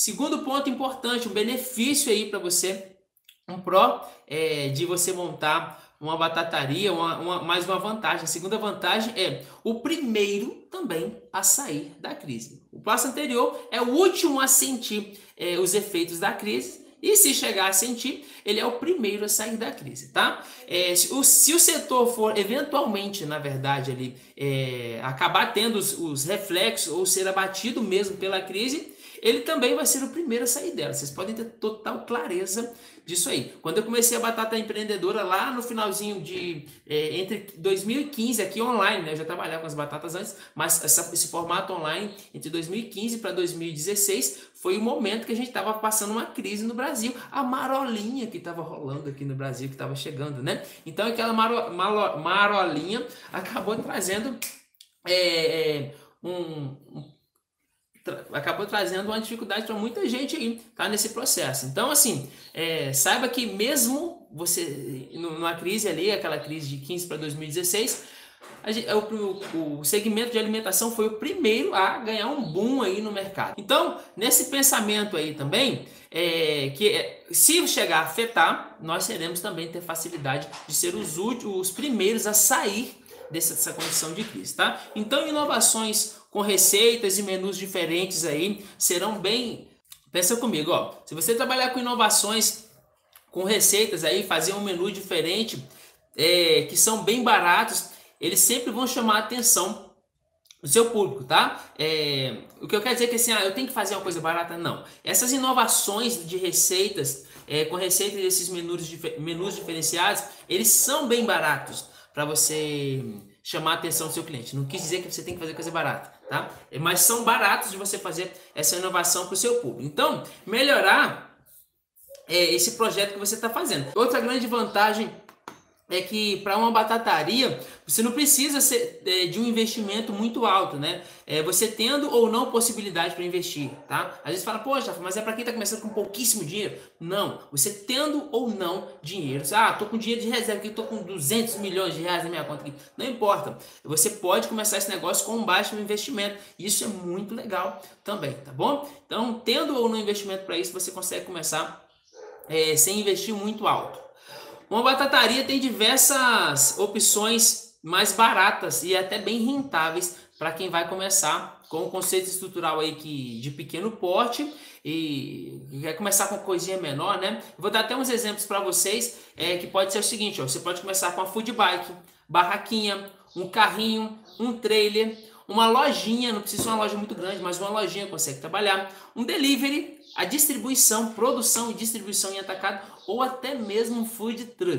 Segundo ponto importante, um benefício aí para você, um pró de você montar uma batataria, mais uma vantagem. A segunda vantagem é o primeiro também a sair da crise. O passo anterior é o último a sentir os efeitos da crise. E se chegar a sentir, ele é o primeiro a sair da crise, tá? Se o setor for eventualmente, na verdade, ali, acabar tendo os reflexos ou ser abatido mesmo pela crise, ele também vai ser o primeiro a sair dela. Vocês podem ter total clareza disso aí. Quando eu comecei a Batata Empreendedora lá no finalzinho de... entre 2015, aqui online, né? Eu já trabalhava com as batatas antes, mas esse formato online, entre 2015 para 2016, foi o momento que a gente estava passando uma crise no Brasil. A marolinha que estava rolando aqui no Brasil, que estava chegando, né? Então aquela marolinha acabou trazendo... acabou trazendo uma dificuldade para muita gente aí, tá, nesse processo. Então, assim, saiba que mesmo você, numa crise ali, aquela crise de 15 para 2016, o segmento de alimentação foi o primeiro a ganhar um boom aí no mercado. Então, nesse pensamento aí também, que se chegar a afetar, nós teremos também ter facilidade de ser os primeiros a sair dessa condição de crise, tá? Então, inovações com receitas e menus diferentes aí serão bem... Pensa comigo, ó. Se você trabalhar com inovações, com receitas aí, fazer um menu diferente, que são bem baratos, eles sempre vão chamar a atenção do seu público, tá? O que eu quero dizer é que assim, eu tenho que fazer uma coisa barata? Não. Essas inovações de receitas, com receitas desses menus diferenciados, eles são bem baratos para você... chamar a atenção do seu cliente. Não quis dizer que você tem que fazer coisa barata, tá? Mas são baratos de você fazer essa inovação para o seu público. Então, melhorar esse projeto que você está fazendo. Outra grande vantagem é que para uma batataria, você não precisa de um investimento muito alto, né? Você tendo ou não possibilidade para investir, tá? Às vezes fala, poxa, mas é para quem está começando com pouquíssimo dinheiro. Não, você tendo ou não dinheiro. Ah, tô com dinheiro de reserva aqui, tô com 200 milhões de reais na minha conta aqui. Não importa, você pode começar esse negócio com um baixo investimento. Isso é muito legal também, tá bom? Então, tendo ou não investimento para isso, você consegue começar sem investir muito alto. Uma batataria tem diversas opções mais baratas e até bem rentáveis para quem vai começar com o conceito estrutural aí de pequeno porte e vai começar com coisinha menor, né? Vou dar até uns exemplos para vocês que pode ser o seguinte, ó, você pode começar com uma food bike, barraquinha, um carrinho, um trailer, uma lojinha, não precisa ser uma loja muito grande, mas uma lojinha consegue trabalhar, um delivery, a distribuição, produção e distribuição em atacado, ou até mesmo um food truck.